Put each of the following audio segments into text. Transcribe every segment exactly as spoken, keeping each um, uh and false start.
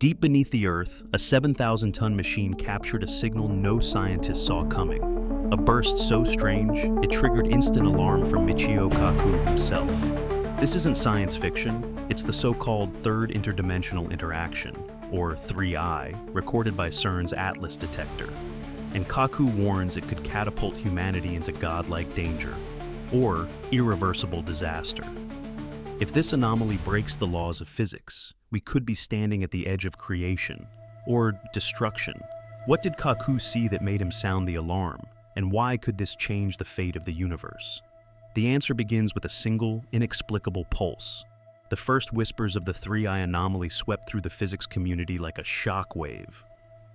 Deep beneath the Earth, a seven thousand ton machine captured a signal no scientist saw coming. A burst so strange, it triggered instant alarm from Michio Kaku himself. This isn't science fiction, it's the so-called third interdimensional interaction, or three I, recorded by CERN's ATLAS detector. And Kaku warns it could catapult humanity into godlike danger, or irreversible disaster. If this anomaly breaks the laws of physics, we could be standing at the edge of creation, or destruction. What did Kaku see that made him sound the alarm, and why could this change the fate of the universe? The answer begins with a single, inexplicable pulse. The first whispers of the three I anomaly swept through the physics community like a shock wave.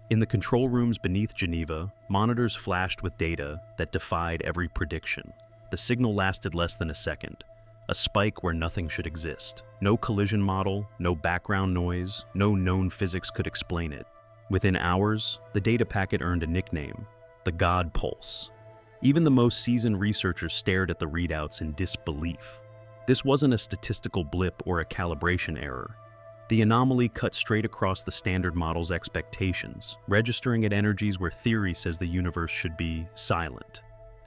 In the control rooms beneath Geneva, monitors flashed with data that defied every prediction. The signal lasted less than a second, a spike where nothing should exist. No collision model, no background noise, no known physics could explain it. Within hours, the data packet earned a nickname, the God Pulse. Even the most seasoned researchers stared at the readouts in disbelief. This wasn't a statistical blip or a calibration error. The anomaly cut straight across the Standard Model's expectations, registering at energies where theory says the universe should be silent.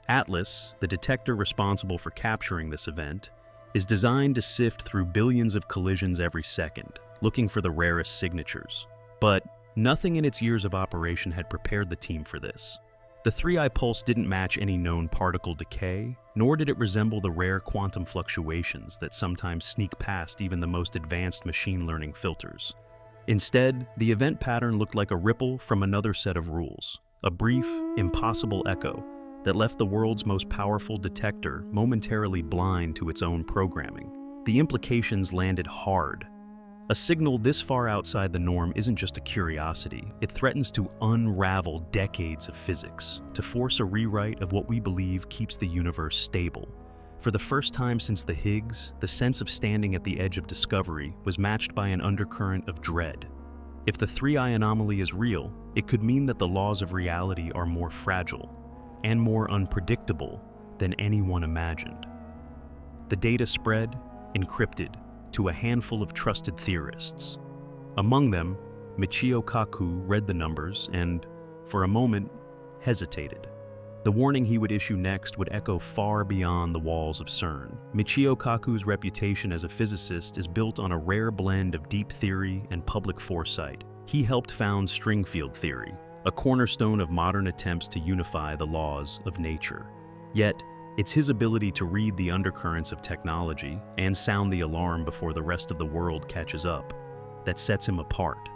ATLAS, the detector responsible for capturing this event, is designed to sift through billions of collisions every second, looking for the rarest signatures. But nothing in its years of operation had prepared the team for this. The three I pulse didn't match any known particle decay, nor did it resemble the rare quantum fluctuations that sometimes sneak past even the most advanced machine learning filters. Instead, the event pattern looked like a ripple from another set of rules, a brief, impossible echo that left the world's most powerful detector momentarily blind to its own programming. The implications landed hard. A signal this far outside the norm isn't just a curiosity, it threatens to unravel decades of physics, to force a rewrite of what we believe keeps the universe stable. For the first time since the Higgs, the sense of standing at the edge of discovery was matched by an undercurrent of dread. If the three I anomaly is real, it could mean that the laws of reality are more fragile and more unpredictable than anyone imagined. The data spread, encrypted, to a handful of trusted theorists. Among them, Michio Kaku read the numbers and, for a moment, hesitated. The warning he would issue next would echo far beyond the walls of CERN. Michio Kaku's reputation as a physicist is built on a rare blend of deep theory and public foresight. He helped found string field theory, a cornerstone of modern attempts to unify the laws of nature. Yet, it's his ability to read the undercurrents of technology and sound the alarm before the rest of the world catches up that sets him apart.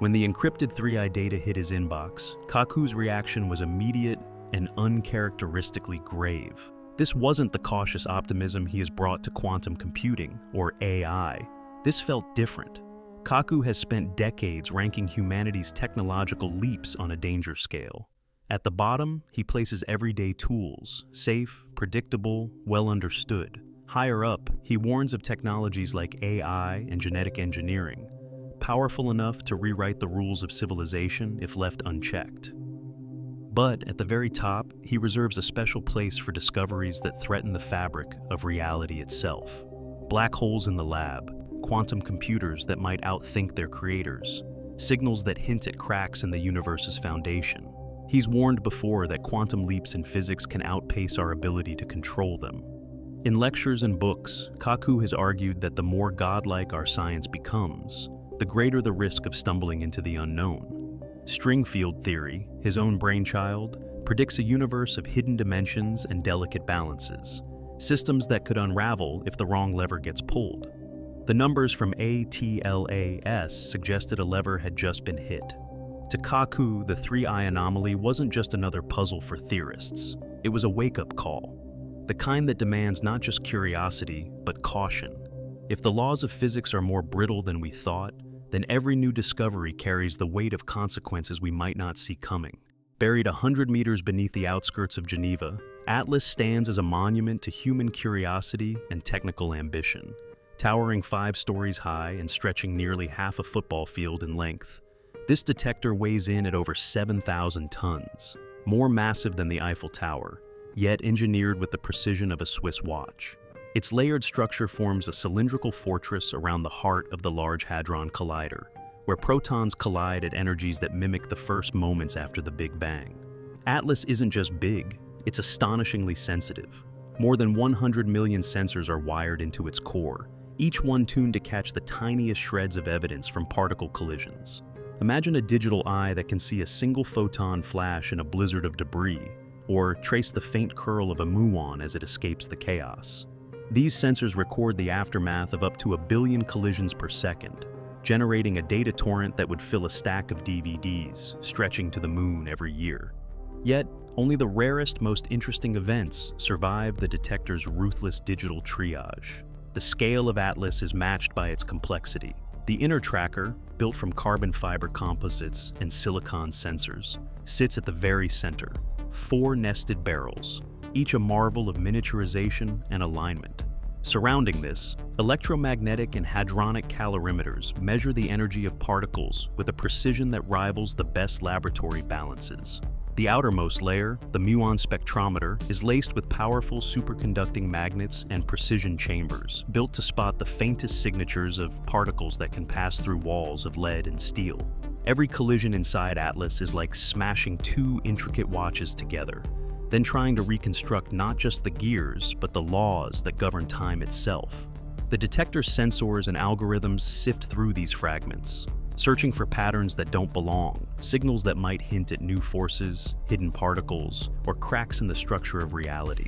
When the encrypted three I data hit his inbox, Kaku's reaction was immediate and uncharacteristically grave. This wasn't the cautious optimism he has brought to quantum computing, or A I. This felt different. Kaku has spent decades ranking humanity's technological leaps on a danger scale. At the bottom, he places everyday tools, safe, predictable, well understood. Higher up, he warns of technologies like A I and genetic engineering, powerful enough to rewrite the rules of civilization if left unchecked. But at the very top, he reserves a special place for discoveries that threaten the fabric of reality itself. Black holes in the lab, quantum computers that might outthink their creators, signals that hint at cracks in the universe's foundation. He's warned before that quantum leaps in physics can outpace our ability to control them. In lectures and books, Kaku has argued that the more godlike our science becomes, the greater the risk of stumbling into the unknown. String field theory, his own brainchild, predicts a universe of hidden dimensions and delicate balances, systems that could unravel if the wrong lever gets pulled. The numbers from ATLAS suggested a lever had just been hit. To Kaku, the three I anomaly wasn't just another puzzle for theorists. It was a wake-up call, the kind that demands not just curiosity, but caution. If the laws of physics are more brittle than we thought, then every new discovery carries the weight of consequences we might not see coming. Buried a hundred meters beneath the outskirts of Geneva, ATLAS stands as a monument to human curiosity and technical ambition, towering five stories high and stretching nearly half a football field in length. This detector weighs in at over seven thousand tons, more massive than the Eiffel Tower, yet engineered with the precision of a Swiss watch. Its layered structure forms a cylindrical fortress around the heart of the Large Hadron Collider, where protons collide at energies that mimic the first moments after the Big Bang. ATLAS isn't just big, it's astonishingly sensitive. More than one hundred million sensors are wired into its core, each one tuned to catch the tiniest shreds of evidence from particle collisions. Imagine a digital eye that can see a single photon flash in a blizzard of debris, or trace the faint curl of a muon as it escapes the chaos. These sensors record the aftermath of up to a billion collisions per second, generating a data torrent that would fill a stack of D V Ds, stretching to the moon every year. Yet, only the rarest, most interesting events survive the detector's ruthless digital triage. The scale of ATLAS is matched by its complexity. The inner tracker, built from carbon fiber composites and silicon sensors, sits at the very center, four nested barrels, each a marvel of miniaturization and alignment. Surrounding this, electromagnetic and hadronic calorimeters measure the energy of particles with a precision that rivals the best laboratory balances. The outermost layer, the muon spectrometer, is laced with powerful superconducting magnets and precision chambers, built to spot the faintest signatures of particles that can pass through walls of lead and steel. Every collision inside ATLAS is like smashing two intricate watches together, then trying to reconstruct not just the gears, but the laws that govern time itself. The detector's sensors and algorithms sift through these fragments, searching for patterns that don't belong, signals that might hint at new forces, hidden particles, or cracks in the structure of reality.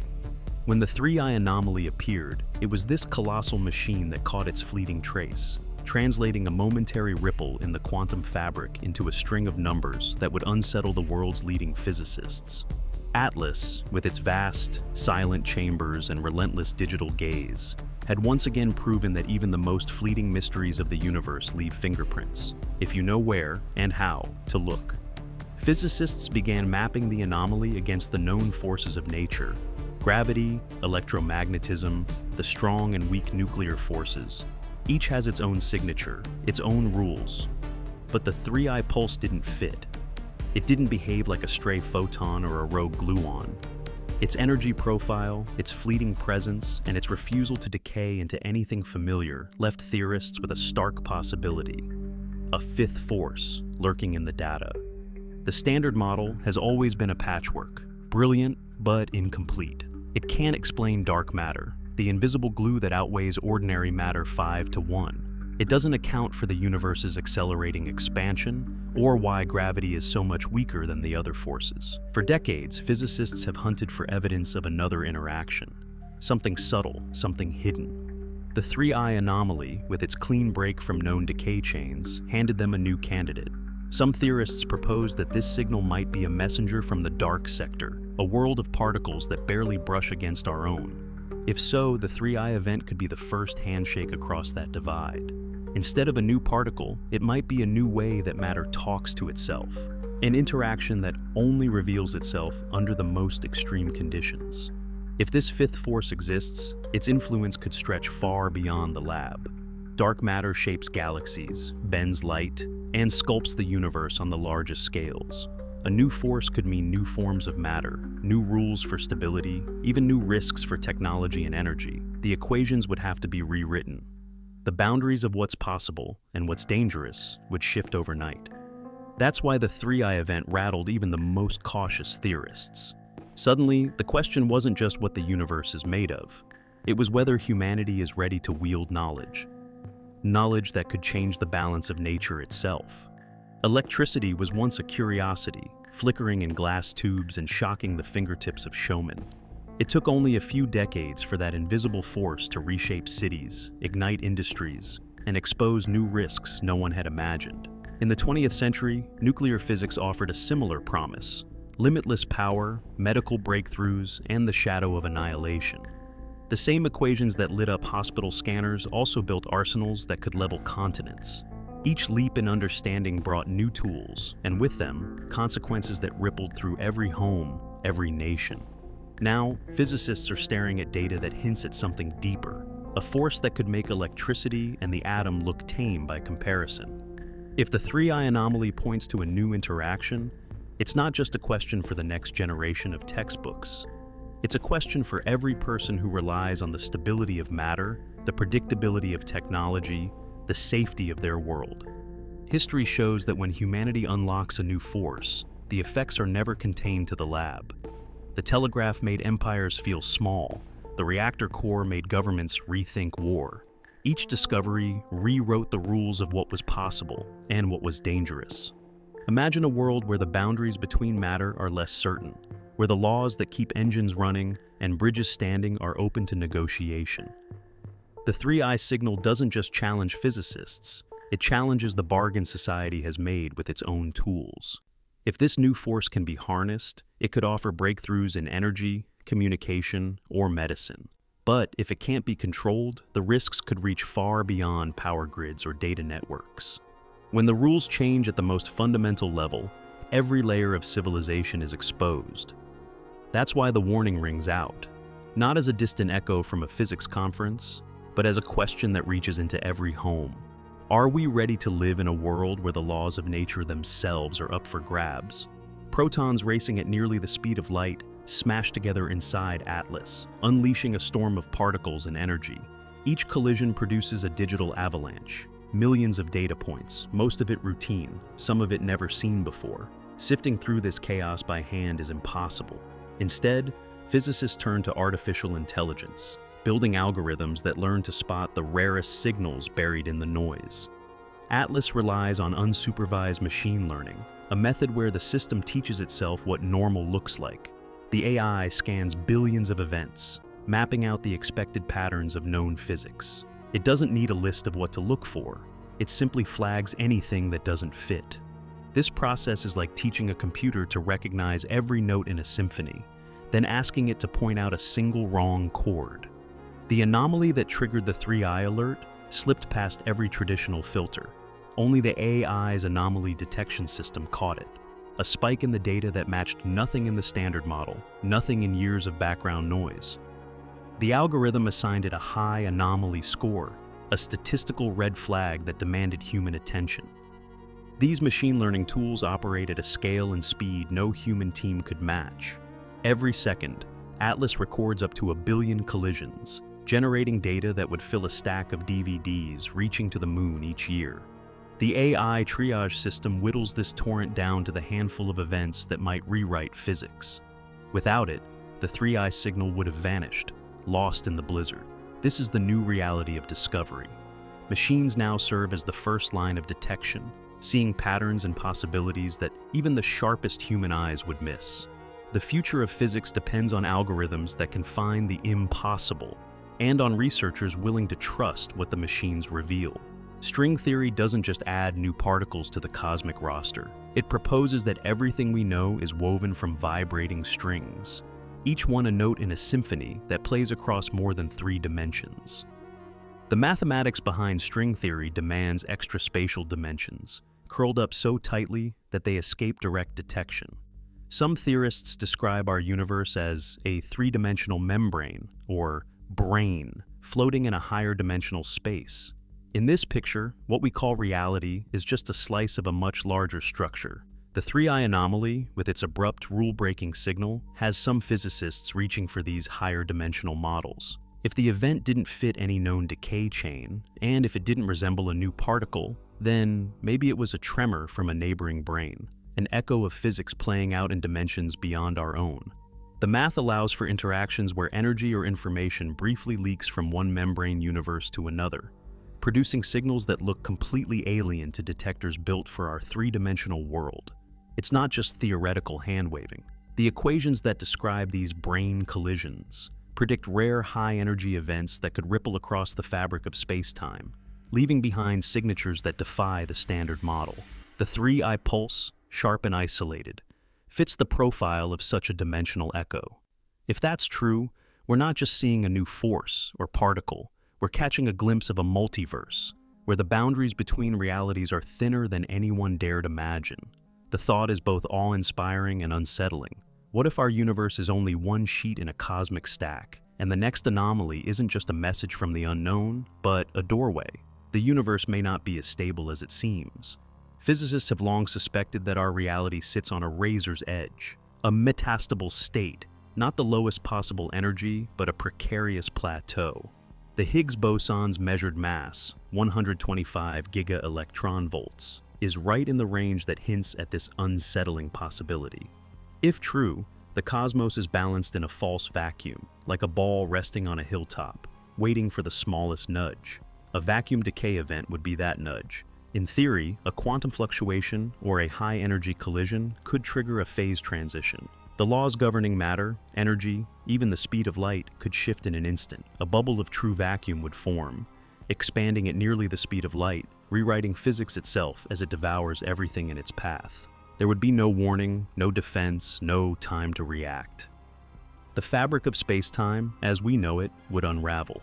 When the three I anomaly appeared, it was this colossal machine that caught its fleeting trace, translating a momentary ripple in the quantum fabric into a string of numbers that would unsettle the world's leading physicists. ATLAS, with its vast, silent chambers and relentless digital gaze, had once again proven that even the most fleeting mysteries of the universe leave fingerprints, if you know where and how to look. Physicists began mapping the anomaly against the known forces of nature: gravity, electromagnetism, the strong and weak nuclear forces. Each has its own signature, its own rules. But the three I pulse didn't fit. It didn't behave like a stray photon or a rogue gluon. Its energy profile, its fleeting presence, and its refusal to decay into anything familiar left theorists with a stark possibility: a fifth force lurking in the data. The Standard Model has always been a patchwork, brilliant but incomplete. It can't explain dark matter, the invisible glue that outweighs ordinary matter five to one. It doesn't account for the universe's accelerating expansion, or why gravity is so much weaker than the other forces. For decades, physicists have hunted for evidence of another interaction, something subtle, something hidden. The three I anomaly, with its clean break from known decay chains, handed them a new candidate. Some theorists propose that this signal might be a messenger from the dark sector, a world of particles that barely brush against our own. If so, the three I event could be the first handshake across that divide. Instead of a new particle, it might be a new way that matter talks to itself, an interaction that only reveals itself under the most extreme conditions. If this fifth force exists, its influence could stretch far beyond the lab. Dark matter shapes galaxies, bends light, and sculpts the universe on the largest scales. A new force could mean new forms of matter, new rules for stability, even new risks for technology and energy. The equations would have to be rewritten. The boundaries of what's possible and what's dangerous would shift overnight. That's why the three I event rattled even the most cautious theorists. Suddenly, the question wasn't just what the universe is made of. It was whether humanity is ready to wield knowledge. Knowledge that could change the balance of nature itself. Electricity was once a curiosity, flickering in glass tubes and shocking the fingertips of showmen. It took only a few decades for that invisible force to reshape cities, ignite industries, and expose new risks no one had imagined. In the twentieth century, nuclear physics offered a similar promise: limitless power, medical breakthroughs, and the shadow of annihilation. The same equations that lit up hospital scanners also built arsenals that could level continents. Each leap in understanding brought new tools, and with them, consequences that rippled through every home, every nation. Now, physicists are staring at data that hints at something deeper, a force that could make electricity and the atom look tame by comparison. If the three I anomaly points to a new interaction, it's not just a question for the next generation of textbooks. It's a question for every person who relies on the stability of matter, the predictability of technology, the safety of their world. History shows that when humanity unlocks a new force, the effects are never contained to the lab. The telegraph made empires feel small. The reactor core made governments rethink war. Each discovery rewrote the rules of what was possible and what was dangerous. Imagine a world where the boundaries between matter are less certain, where the laws that keep engines running and bridges standing are open to negotiation. The three I signal doesn't just challenge physicists, it challenges the bargain society has made with its own tools. If this new force can be harnessed, it could offer breakthroughs in energy, communication, or medicine. But if it can't be controlled, the risks could reach far beyond power grids or data networks. When the rules change at the most fundamental level, every layer of civilization is exposed. That's why the warning rings out, not as a distant echo from a physics conference, but as a question that reaches into every home. Are we ready to live in a world where the laws of nature themselves are up for grabs? Protons racing at nearly the speed of light smash together inside ATLAS, unleashing a storm of particles and energy. Each collision produces a digital avalanche, millions of data points, most of it routine, some of it never seen before. Sifting through this chaos by hand is impossible. Instead, physicists turn to artificial intelligence, building algorithms that learn to spot the rarest signals buried in the noise. ATLAS relies on unsupervised machine learning, a method where the system teaches itself what normal looks like. The A I scans billions of events, mapping out the expected patterns of known physics. It doesn't need a list of what to look for. It simply flags anything that doesn't fit. This process is like teaching a computer to recognize every note in a symphony, then asking it to point out a single wrong chord. The anomaly that triggered the three I alert slipped past every traditional filter. Only the A I's anomaly detection system caught it, a spike in the data that matched nothing in the Standard Model, nothing in years of background noise. The algorithm assigned it a high anomaly score, a statistical red flag that demanded human attention. These machine learning tools operate at a scale and speed no human team could match. Every second, ATLAS records up to a billion collisions, generating data that would fill a stack of D V Ds reaching to the moon each year. The A I triage system whittles this torrent down to the handful of events that might rewrite physics. Without it, the three I signal would have vanished, lost in the blizzard. This is the new reality of discovery. Machines now serve as the first line of detection, seeing patterns and possibilities that even the sharpest human eyes would miss. The future of physics depends on algorithms that can find the impossible, and on researchers willing to trust what the machines reveal. String theory doesn't just add new particles to the cosmic roster. It proposes that everything we know is woven from vibrating strings, each one a note in a symphony that plays across more than three dimensions. The mathematics behind string theory demands extraspatial dimensions, curled up so tightly that they escape direct detection. Some theorists describe our universe as a three-dimensional membrane, or brain, floating in a higher dimensional space. In this picture, what we call reality is just a slice of a much larger structure. The three I anomaly, with its abrupt rule-breaking signal, has some physicists reaching for these higher dimensional models. If the event didn't fit any known decay chain, and if it didn't resemble a new particle, then maybe it was a tremor from a neighboring brain, an echo of physics playing out in dimensions beyond our own. The math allows for interactions where energy or information briefly leaks from one membrane universe to another, producing signals that look completely alien to detectors built for our three-dimensional world. It's not just theoretical hand-waving. The equations that describe these brain collisions predict rare high-energy events that could ripple across the fabric of space-time, leaving behind signatures that defy the Standard Model. The three I pulse, sharp and isolated, fits the profile of such a dimensional echo. If that's true, we're not just seeing a new force or particle, we're catching a glimpse of a multiverse, where the boundaries between realities are thinner than anyone dared imagine. The thought is both awe-inspiring and unsettling. What if our universe is only one sheet in a cosmic stack, and the next anomaly isn't just a message from the unknown, but a doorway? The universe may not be as stable as it seems. Physicists have long suspected that our reality sits on a razor's edge, a metastable state, not the lowest possible energy, but a precarious plateau. The Higgs boson's measured mass, one hundred twenty-five giga electron volts, is right in the range that hints at this unsettling possibility. If true, the cosmos is balanced in a false vacuum, like a ball resting on a hilltop, waiting for the smallest nudge. A vacuum decay event would be that nudge. In theory, a quantum fluctuation or a high-energy collision could trigger a phase transition. The laws governing matter, energy, even the speed of light could shift in an instant. A bubble of true vacuum would form, expanding at nearly the speed of light, rewriting physics itself as it devours everything in its path. There would be no warning, no defense, no time to react. The fabric of space-time, as we know it, would unravel.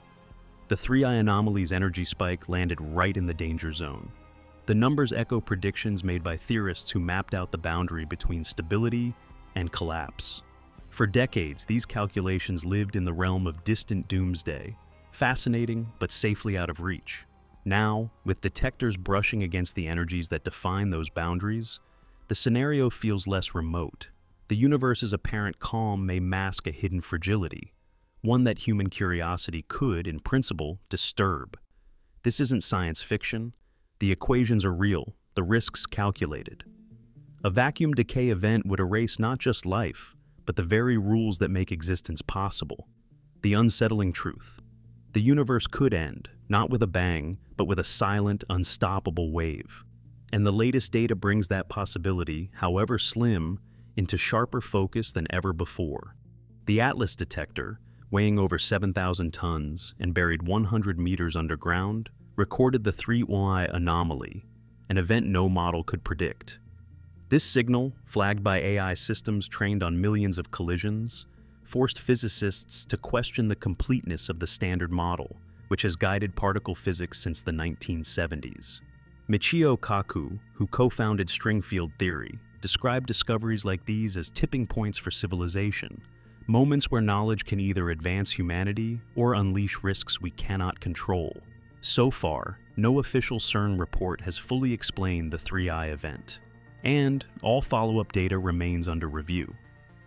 The three I anomaly's energy spike landed right in the danger zone. The numbers echo predictions made by theorists who mapped out the boundary between stability and collapse. For decades, these calculations lived in the realm of distant doomsday, fascinating but safely out of reach. Now, with detectors brushing against the energies that define those boundaries, the scenario feels less remote. The universe's apparent calm may mask a hidden fragility, one that human curiosity could, in principle, disturb. This isn't science fiction. The equations are real, the risks calculated. A vacuum decay event would erase not just life, but the very rules that make existence possible. The unsettling truth. The universe could end, not with a bang, but with a silent, unstoppable wave. And the latest data brings that possibility, however slim, into sharper focus than ever before. The ATLAS detector, weighing over seven thousand tons and buried one hundred meters underground, recorded the three I anomaly, an event no model could predict. This signal, flagged by A I systems trained on millions of collisions, forced physicists to question the completeness of the Standard Model, which has guided particle physics since the nineteen seventies. Michio Kaku, who co-founded string field theory, described discoveries like these as tipping points for civilization, moments where knowledge can either advance humanity or unleash risks we cannot control. So far, no official CERN report has fully explained the three I event. And all follow-up data remains under review.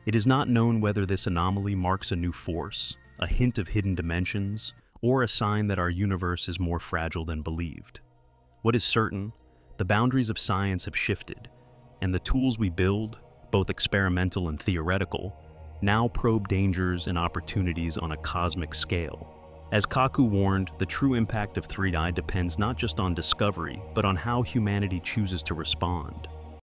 It is not known whether this anomaly marks a new force, a hint of hidden dimensions, or a sign that our universe is more fragile than believed. What is certain, the boundaries of science have shifted, and the tools we build, both experimental and theoretical, now probe dangers and opportunities on a cosmic scale. As Kaku warned, the true impact of three I depends not just on discovery, but on how humanity chooses to respond.